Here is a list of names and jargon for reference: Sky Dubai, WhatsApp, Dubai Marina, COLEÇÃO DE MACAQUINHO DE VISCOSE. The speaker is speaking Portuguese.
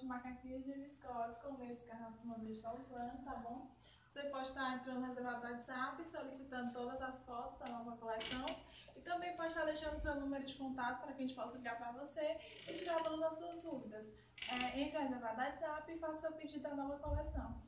de macaquinhas de viscose, como esse que a nossa mãe está usando, tá bom? Você pode estar entrando no reservado do WhatsApp, solicitando todas as fotos da nova coleção. E também pode estar deixando seu número de contato para que a gente possa ligar para você e tirar todas as suas dúvidas. Entre no reservado do WhatsApp e faça seu pedido da nova coleção.